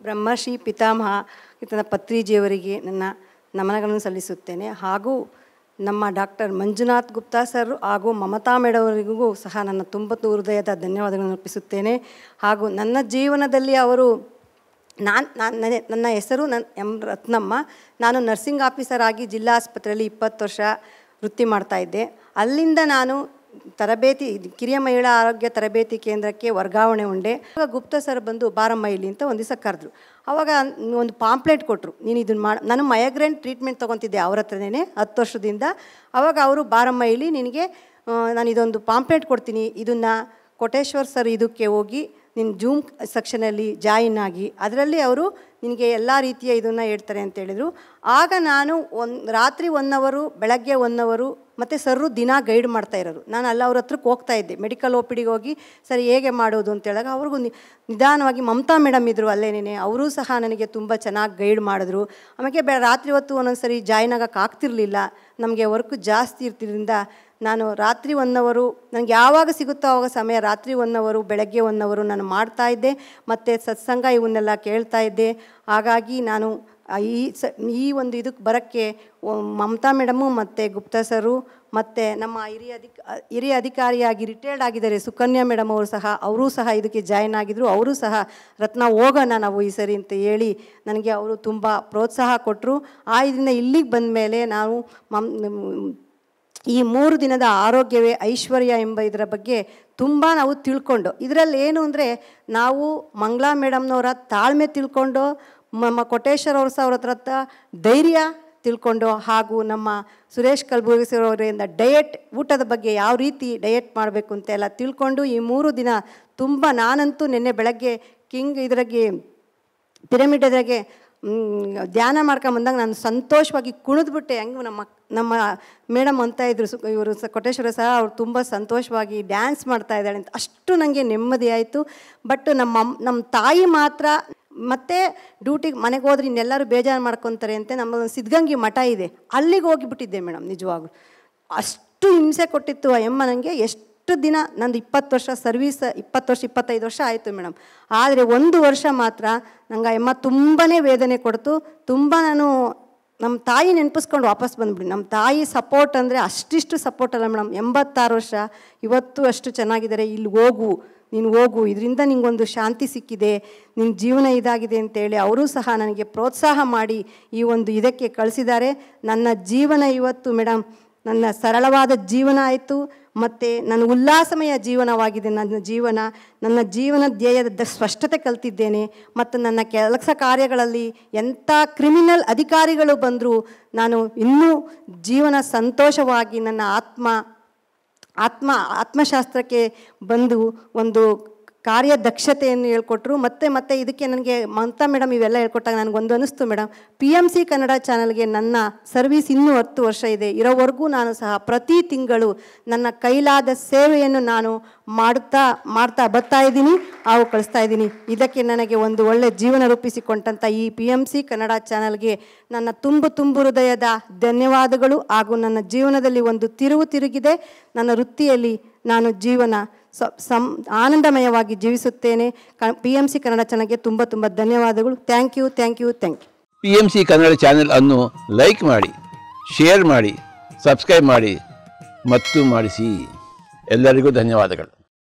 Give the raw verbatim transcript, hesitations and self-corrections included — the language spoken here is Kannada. ಬ್ರಹ್ಮರ್ಷಿ ಪಿತಾಮಹ ಇತನ ಪತ್ರಿಜಿಯವರಿಗೆ ನನ್ನ ನಮನಗಳನ್ನು ಸಲ್ಲಿಸುತ್ತೇನೆ ಹಾಗೂ ನಮ್ಮ ಡಾಕ್ಟರ್ ಮಂಜುನಾಥ್ ಗುಪ್ತಾ ಸರ್ ಹಾಗೂ ಮಮತಾ ಮೇಡವರಿಗೂ ಸಹ ನನ್ನ ತುಂಬ ಹೃದಯದ ಧನ್ಯವಾದಗಳನ್ನು ಅರ್ಪಿಸುತ್ತೇನೆ. ಹಾಗೂ ನನ್ನ ಜೀವನದಲ್ಲಿ ಅವರು ನಾನು ನನ್ನ ಹೆಸರು ನನ್ನ ಎಂ ರತ್ನಮ್ಮ, ನಾನು ನರ್ಸಿಂಗ್ ಆಫೀಸರ್ ಆಗಿ ಜಿಲ್ಲಾ ಆಸ್ಪತ್ರೆಯಲ್ಲಿ ಇಪ್ಪತ್ತು ವರ್ಷ ವೃತ್ತಿ ಮಾಡ್ತಾಯಿದ್ದೆ. ಅಲ್ಲಿಂದ ನಾನು ತರಬೇತಿ ಕಿರಿಯ ಮಹಿಳಾ ಆರೋಗ್ಯ ತರಬೇತಿ ಕೇಂದ್ರಕ್ಕೆ ವರ್ಗಾವಣೆ ಉಂಡೆ. ಆಗ ಗುಪ್ತಾ ಸರ್ ಬಂದು ಬಾರಮ್ಮ ಇಲ್ಲಿ ಅಂತ ಒಂದು ದಿವಸ ಕರೆದ್ರು. ಆವಾಗ ಒಂದು ಪಾಂಪ್ಲೆಟ್ ಕೊಟ್ಟರು, ನೀನು ಇದನ್ನು ಮಾಡಿ. ನಾನು ಮೈಗ್ರೇನ್ ಟ್ರೀಟ್ಮೆಂಟ್ ತೊಗೊತಿದ್ದೆ ಅವ್ರ ಹತ್ರನೇ ಹತ್ತು ವರ್ಷದಿಂದ. ಆವಾಗ ಅವರು ಬಾರಮ್ಮ ಇಲ್ಲಿ ನಿನಗೆ ನಾನು ಇದೊಂದು ಪಾಂಪ್ಲೆಟ್ ಕೊಡ್ತೀನಿ, ಇದನ್ನು ಕೋಟೇಶ್ವರ್ ಸರ್ ಇದಕ್ಕೆ ಹೋಗಿ ನಿನ್ನ ಜೂಮ್ ಸೆಕ್ಷನಲ್ಲಿ ಜಾಯಿನ್ ಆಗಿ, ಅದರಲ್ಲಿ ಅವರು ನಿನಗೆ ಎಲ್ಲ ರೀತಿಯ ಇದನ್ನು ಹೇಳ್ತಾರೆ ಅಂತ ಹೇಳಿದರು. ಆಗ ನಾನು ಒಂದು ರಾತ್ರಿ ಒನ್ ಅವರು ಬೆಳಗ್ಗೆ ಒನ್ ಅವರು ಮತ್ತು ಸರ್ರು ದಿನ ಗೈಡ್ ಮಾಡ್ತಾ ಇರೋರು. ನಾನು ಅಲ್ಲಿ ಅವ್ರ ಹತ್ರಕ್ಕೆ ಹೋಗ್ತಾ ಇದ್ದೆ, ಮೆಡಿಕಲ್ ಓ ಪಿಡಿಗೆ ಹೋಗಿ ಸರ್ ಹೇಗೆ ಮಾಡೋದು ಅಂತೇಳಾಗ ಅವ್ರಿಗೂ ನಿಧಾನವಾಗಿ ಮಮತಾ ಮೇಡಮ್ ಇದ್ದರು ಅಲ್ಲೇನೇ, ಅವರೂ ಸಹ ನನಗೆ ತುಂಬ ಚೆನ್ನಾಗಿ ಗೈಡ್ ಮಾಡಿದ್ರು. ಆಮೇಲೆ ಬೆ ರಾತ್ರಿ ಹೊತ್ತು ಒಂದೊಂದು ಸರಿ ಜಾಯ್ನ್ ಆಗಕ್ಕೆ ಆಗ್ತಿರ್ಲಿಲ್ಲ, ನಮಗೆ ವರ್ಕ್ ಜಾಸ್ತಿ ಇರ್ತಿದ್ರಿಂದ ನಾನು ರಾತ್ರಿ ಒನ್ ಅವರು ನನಗೆ ಯಾವಾಗ ಸಿಗುತ್ತೋ ಆವಾಗ ಸಮಯ ರಾತ್ರಿ ಒನ್ ಅವರು ಬೆಳಗ್ಗೆ ಒನ್ ಅವರು ನಾನು ಮಾಡ್ತಾಯಿದ್ದೆ ಮತ್ತು ಸತ್ಸಂಗ ಇವನ್ನೆಲ್ಲ ಕೇಳ್ತಾಯಿದ್ದೆ. ಹಾಗಾಗಿ ನಾನು ಈ ಸ ಈ ಒಂದು ಇದಕ್ಕೆ ಬರೋಕ್ಕೆ ಮಮತಾ ಮೇಡಮು ಮತ್ತು ಗುಪ್ತಾ ಸರು ಮತ್ತು ನಮ್ಮ ಹಿರಿಯ ಅಧಿಕ ಹಿರಿಯ ಅಧಿಕಾರಿಯಾಗಿ ರಿಟೈರ್ಡ್ ಆಗಿದ್ದಾರೆ ಸುಕನ್ಯಾ ಮೇಡಮ್ ಅವರು ಸಹ, ಅವರೂ ಸಹ ಇದಕ್ಕೆ ಜಾಯ್ನ್ ಆಗಿದ್ದರು. ಅವರು ಸಹ ರತ್ನ ಹೋಗೋಣ ನಾವು ಈ ಸರಿ ಅಂತ ಹೇಳಿ ನನಗೆ ಅವರು ತುಂಬ ಪ್ರೋತ್ಸಾಹ ಕೊಟ್ಟರು. ಆ ಇದರಿಂದ ಇಲ್ಲಿಗೆ ಬಂದ ಮೇಲೆ ನಾವು ಮಮ್ ಈ ಮೂರು ದಿನದ ಆರೋಗ್ಯವೇ ಐಶ್ವರ್ಯ ಎಂಬ ಇದರ ಬಗ್ಗೆ ತುಂಬ ನಾವು ತಿಳ್ಕೊಂಡು, ಇದರಲ್ಲಿ ಏನು ಅಂದರೆ ನಾವು ಮಂಗಳಾ ಮೇಡಮ್ನವರ ತಾಳ್ಮೆ ತಿಳ್ಕೊಂಡು, ನಮ್ಮ ಕೋಟೇಶ್ವರ ಅವ್ರ ಸಹ ಅವ್ರ ಹತ್ರ ಧೈರ್ಯ ತಿಳ್ಕೊಂಡು, ಹಾಗೂ ನಮ್ಮ ಸುರೇಶ್ ಕಲ್ಬುರ್ಗಿ ಸರ್ ಅವರಿಂದ ಡಯೆಟ್ ಊಟದ ಬಗ್ಗೆ ಯಾವ ರೀತಿ ಡಯೆಟ್ ಮಾಡಬೇಕು ಅಂತೆಲ್ಲ ತಿಳ್ಕೊಂಡು ಈ ಮೂರು ದಿನ ತುಂಬ ನಾನಂತೂ ನಿನ್ನೆ ಬೆಳಗ್ಗೆ ಕಿಂಗ್ ಇದ್ರಾಗೆ ಪಿರಮಿಡ್ ಇದ್ರಾಗೆ ಧ್ಯಾನ ಮಾಡ್ಕೊಂಬಂದಾಗ ನಾನು ಸಂತೋಷವಾಗಿ ಕುಣಿದ್ಬಿಟ್ಟೆ. ಹೆಂಗೆ ನಮ್ಮ ನಮ್ಮ ಮೇಡಮ್ ಅಂತ ಇದ್ರು ಸು ಇವರು ಸ ಕೋಟೇಶ್ವರ ಸಹ ಅವ್ರು ತುಂಬ ಸಂತೋಷವಾಗಿ ಡ್ಯಾನ್ಸ್ ಮಾಡ್ತಾ ಇದ್ದಾಳೆ ಅಂತ ಅಷ್ಟು ನನಗೆ ನೆಮ್ಮದಿ ಆಯಿತು. ಬಟ್ ನಮ್ಮ ನಮ್ಮ ತಾಯಿ ಮಾತ್ರ ಮತ್ತೆ ಡ್ಯೂಟಿಗೆ ಮನೆಗೆ ಹೋದ್ರೆ ಇನ್ನೆಲ್ಲರೂ ಬೇಜಾರು ಮಾಡ್ಕೊತಾರೆ ಅಂತ ನಮ್ಮ ಸಿದ್ಧಗಂಗೆ ಮಠ ಇದೆ ಅಲ್ಲಿಗೆ ಹೋಗಿಬಿಟ್ಟಿದ್ದೆ ಮೇಡಮ್. ನಿಜವಾಗ್ಲೂ ಅಷ್ಟು ಹಿಂಸೆ ಕೊಟ್ಟಿತ್ತು ಅಮ್ಮ ನನಗೆ. ಎಷ್ಟು ದಿನ ನಂದು ಇಪ್ಪತ್ತು ವರ್ಷ ಸರ್ವೀಸ್, ಇಪ್ಪತ್ತು ವರ್ಷ ಇಪ್ಪತ್ತೈದು ವರ್ಷ ಆಯಿತು ಮೇಡಮ್, ಆದರೆ ಒಂದು ವರ್ಷ ಮಾತ್ರ ನಂಗೆ ಅಮ್ಮ ತುಂಬಾ ವೇದನೆ ಕೊಡ್ತು. ತುಂಬ ನಾನು ನಮ್ಮ ತಾಯಿ ನೆನಪಿಸ್ಕೊಂಡು ವಾಪಸ್ ಬಂದ್ಬಿಡಿ. ನಮ್ಮ ತಾಯಿ ಸಪೋರ್ಟ್ ಅಂದರೆ ಅಷ್ಟಿಷ್ಟು ಸಪೋರ್ಟ್ ಅಲ್ಲ ಮೇಡಮ್. ಎಂಬತ್ತಾರು ವರ್ಷ ಇವತ್ತು ಅಷ್ಟು ಚೆನ್ನಾಗಿದ್ದಾರೆ. ಇಲ್ಲಿ ಹೋಗು, ನೀನು ಹೋಗು, ಇದರಿಂದ ನಿಂಗೊಂದು ಶಾಂತಿ ಸಿಕ್ಕಿದೆ, ನಿನ್ನ ಜೀವನ ಇದಾಗಿದೆ ಅಂತೇಳಿ ಅವರೂ ಸಹ ನನಗೆ ಪ್ರೋತ್ಸಾಹ ಮಾಡಿ ಈ ಒಂದು ಇದಕ್ಕೆ ಕಳಿಸಿದ್ದಾರೆ. ನನ್ನ ಜೀವನ ಇವತ್ತು ಮೇಡಮ್ ನನ್ನ ಸರಳವಾದ ಜೀವನ ಆಯಿತು ಮತ್ತು ನನ್ನ ಉಲ್ಲಾಸಮಯ ಜೀವನವಾಗಿದೆ. ನನ್ನ ಜೀವನ ನನ್ನ ಜೀವನ ಧ್ಯೇಯದ ಸ್ಪಷ್ಟತೆ ಕಲಿತಿದ್ದೇನೆ. ಮತ್ತು ನನ್ನ ಕೆಲಸ ಕಾರ್ಯಗಳಲ್ಲಿ ಎಂಥ ಕ್ರಿಮಿನಲ್ ಅಧಿಕಾರಿಗಳು ಬಂದರೂ ನಾನು ಇನ್ನೂ ಜೀವನ ಸಂತೋಷವಾಗಿ ನನ್ನ ಆತ್ಮ ಆತ್ಮ ಆತ್ಮಶಾಸ್ತ್ರಕ್ಕೆ ಬಂದು ಒಂದು ಕಾರ್ಯದಕ್ಷತೆಯನ್ನು ಹೇಳ್ಕೊಟ್ರು. ಮತ್ತು ಮತ್ತು ಇದಕ್ಕೆ ನನಗೆ ಮಮತಾ ಮೇಡಮ್ ಇವೆಲ್ಲ ಹೇಳ್ಕೊಟ್ಟಾಗ ನನಗೊಂದು ಅನ್ನಿಸ್ತು madam, P M C Kannada ಚಾನಲ್ಗೆ ನನ್ನ ಸರ್ವೀಸ್ ಇನ್ನೂ ಹತ್ತು ವರ್ಷ ಇದೆ ಇರೋವರೆಗೂ ನಾನು ಸಹ ಪ್ರತಿ ತಿಂಗಳು ನನ್ನ ಕೈಲಾದ ಸೇವೆಯನ್ನು ನಾನು ಮಾಡ್ತಾ ಮಾಡ್ತಾ ಬರ್ತಾ ಇದ್ದೀನಿ ಹಾಗೂ ಕಳಿಸ್ತಾ ಇದ್ದೀನಿ. ಇದಕ್ಕೆ ನನಗೆ ಒಂದು ಒಳ್ಳೆಯ ಜೀವನ ರೂಪಿಸಿಕೊಂಡಂಥ ಈ ಪಿ ಎಮ್ ಸಿ ಕನ್ನಡ ಚಾನಲ್ಗೆ ನನ್ನ ತುಂಬು ತುಂಬು ಹೃದಯದ ಧನ್ಯವಾದಗಳು. ಹಾಗೂ ನನ್ನ ಜೀವನದಲ್ಲಿ ಒಂದು ತಿರುವು ತಿರುಗಿದೆ. ನನ್ನ ವೃತ್ತಿಯಲ್ಲಿ ನಾನು ಜೀವನ ಸ ಸಂ ಆನಂದಮಯವಾಗಿ ಜೀವಿಸುತ್ತೇನೆ. ಪಿ ಎಮ್ ಸಿ ಕನ್ನಡ ಚಾನಲ್ಗೆ ತುಂಬ ತುಂಬ ಧನ್ಯವಾದಗಳು. Thank you thank you thank you. P M C Kannada channel ಅನ್ನು ಲೈಕ್ ಮಾಡಿ, ಶೇರ್ ಮಾಡಿ, ಸಬ್ಸ್ಕ್ರೈಬ್ ಮಾಡಿ ಮತ್ತು ಮಾಡಿಸಿ. ಎಲ್ಲರಿಗೂ ಧನ್ಯವಾದಗಳು.